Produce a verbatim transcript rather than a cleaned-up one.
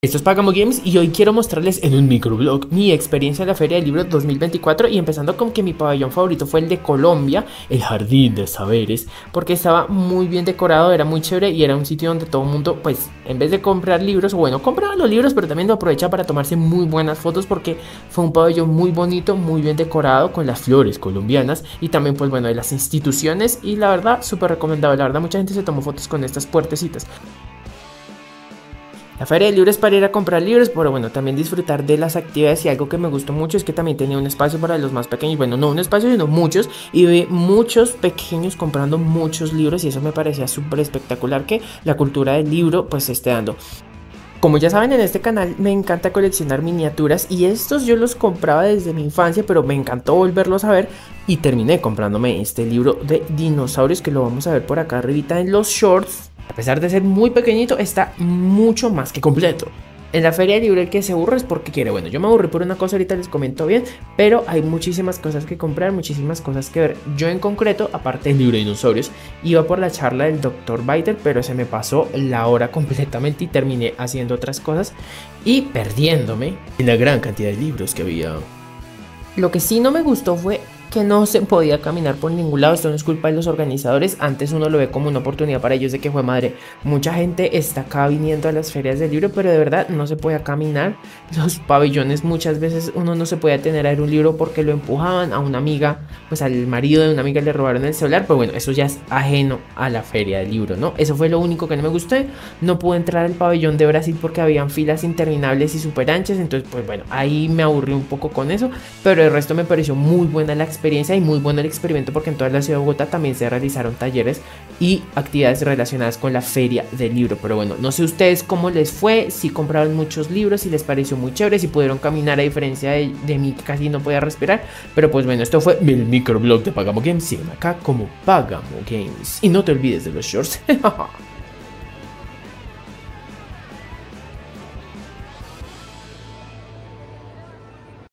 Esto es Pagamo Games y hoy quiero mostrarles en un microblog mi experiencia en la Feria del Libro dos mil veinticuatro, y empezando con que mi pabellón favorito fue el de Colombia, el Jardín de Saberes, porque estaba muy bien decorado, era muy chévere y era un sitio donde todo el mundo, pues, en vez de comprar libros, bueno, compraba los libros, pero también lo aprovecha para tomarse muy buenas fotos, porque fue un pabellón muy bonito, muy bien decorado con las flores colombianas y también, pues, bueno, de las instituciones, y la verdad, súper recomendable, la verdad, mucha gente se tomó fotos con estas puertecitas. La Feria de Libros para ir a comprar libros, pero bueno, también disfrutar de las actividades, y algo que me gustó mucho es que también tenía un espacio para los más pequeños, bueno, no un espacio, sino muchos, y vi muchos pequeños comprando muchos libros, y eso me parecía súper espectacular que la cultura del libro pues se esté dando. Como ya saben, en este canal me encanta coleccionar miniaturas, y estos yo los compraba desde mi infancia, pero me encantó volverlos a ver y terminé comprándome este libro de dinosaurios, que lo vamos a ver por acá arribita en los shorts. A pesar de ser muy pequeñito, está mucho más que completo. En la Feria del Libro el que se aburre es porque quiere. Bueno, yo me aburrí por una cosa, ahorita les comento bien, pero hay muchísimas cosas que comprar, muchísimas cosas que ver. Yo en concreto, aparte del libro de dinosaurios, iba por la charla del doctor Baiter, pero se me pasó la hora completamente y terminé haciendo otras cosas y perdiéndome en la gran cantidad de libros que había. Lo que sí no me gustó fue que no se podía caminar por ningún lado. Esto no es culpa de los organizadores, antes uno lo ve como una oportunidad para ellos, de que fue madre, mucha gente está acá viniendo a las ferias del libro, pero de verdad no se podía caminar. Los pabellones muchas veces uno no se podía tener a ver un libro porque lo empujaban a una amiga, pues al marido de una amiga le robaron el celular, pero bueno, eso ya es ajeno a la Feria del Libro, ¿no? Eso fue lo único que no me gustó. No pude entrar al pabellón de Brasil porque habían filas interminables y súper anchas, entonces pues bueno, ahí me aburrí un poco con eso, pero el resto me pareció muy buena la experiencia experiencia y muy bueno el experimento, porque en toda la ciudad de Bogotá también se realizaron talleres y actividades relacionadas con la Feria del Libro. Pero bueno, no sé ustedes cómo les fue, si compraron muchos libros, si les pareció muy chévere, si pudieron caminar, a diferencia de, de mí que casi no podía respirar. Pero pues bueno, esto fue el microblog de Pagamo Games. Sígueme acá como Pagamo Games y no te olvides de los shorts.